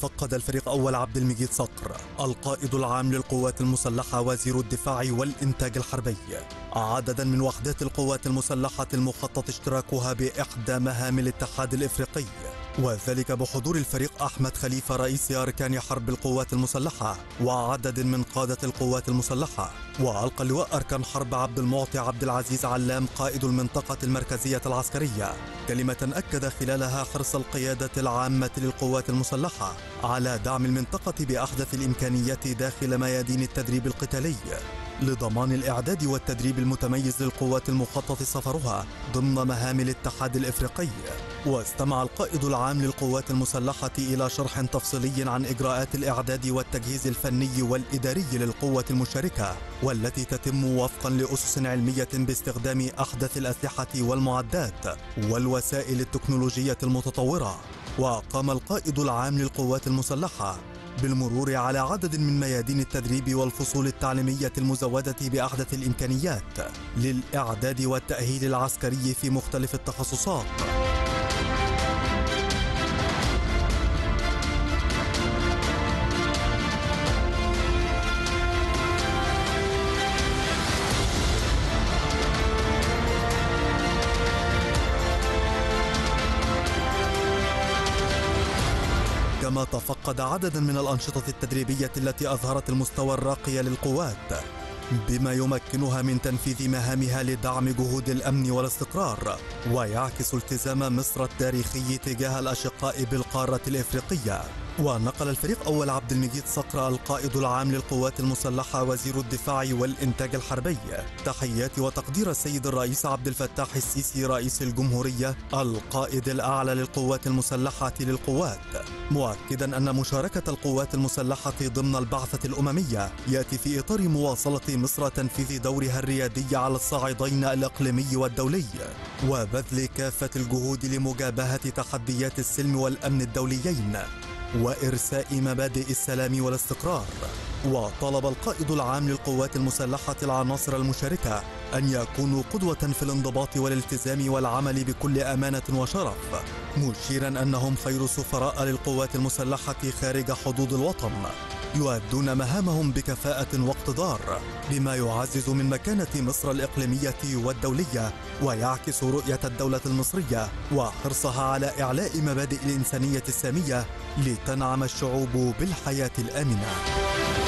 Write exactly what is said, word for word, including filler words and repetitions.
فقد الفريق أول عبد المجيد صقر القائد العام للقوات المسلحة وزير الدفاع والإنتاج الحربي عددا من وحدات القوات المسلحة المخطط اشتراكها بإحدى مهام الاتحاد الإفريقي، وذلك بحضور الفريق أحمد خليفه رئيس أركان حرب القوات المسلحة وعدد من قادة القوات المسلحة. وألقى اللواء أركان حرب عبد المعطي عبد العزيز علام قائد المنطقة المركزية العسكرية كلمة أكد خلالها حرص القيادة العامة للقوات المسلحة على دعم المنطقة بأحدث الإمكانيات داخل ميادين التدريب القتالي لضمان الإعداد والتدريب المتميز للقوات المخطط سفرها ضمن مهام الاتحاد الإفريقي. واستمع القائد العام للقوات المسلحة إلى شرح تفصيلي عن إجراءات الإعداد والتجهيز الفني والإداري للقوة المشاركة، والتي تتم وفقا لأسس علمية باستخدام أحدث الأسلحة والمعدات والوسائل التكنولوجية المتطورة. وقام القائد العام للقوات المسلحة بالمرور على عدد من ميادين التدريب والفصول التعليمية المزودة بأحدث الإمكانيات للإعداد والتأهيل العسكري في مختلف التخصصات. كما تفقد عددا من الأنشطة التدريبية التي أظهرت المستوى الراقي للقوات بما يمكنها من تنفيذ مهامها لدعم جهود الأمن والاستقرار، ويعكس التزام مصر التاريخي تجاه الأشقاء بالقارة الإفريقية. ونقل الفريق أول عبد المجيد صقر القائد العام للقوات المسلحة وزير الدفاع والإنتاج الحربي تحيات وتقدير السيد الرئيس عبد الفتاح السيسي رئيس الجمهورية القائد الأعلى للقوات المسلحة للقوات، مؤكدا أن مشاركة القوات المسلحة ضمن البعثة الأممية يأتي في إطار مواصلة مصر تنفيذ دورها الريادي على الصعيدين الإقليمي والدولي وبذل كافة الجهود لمجابهة تحديات السلم والأمن الدوليين وإرساء مبادئ السلام والاستقرار. وطلب القائد العام للقوات المسلحة العناصر المشاركة أن يكونوا قدوة في الانضباط والالتزام والعمل بكل أمانة وشرف، مشيرا أنهم خير سفراء للقوات المسلحة خارج حدود الوطن يؤدون مهامهم بكفاءة واقتدار بما يعزز من مكانة مصر الإقليمية والدولية، ويعكس رؤية الدولة المصرية وحرصها على إعلاء مبادئ الإنسانية السامية لتنعم الشعوب بالحياة الآمنة.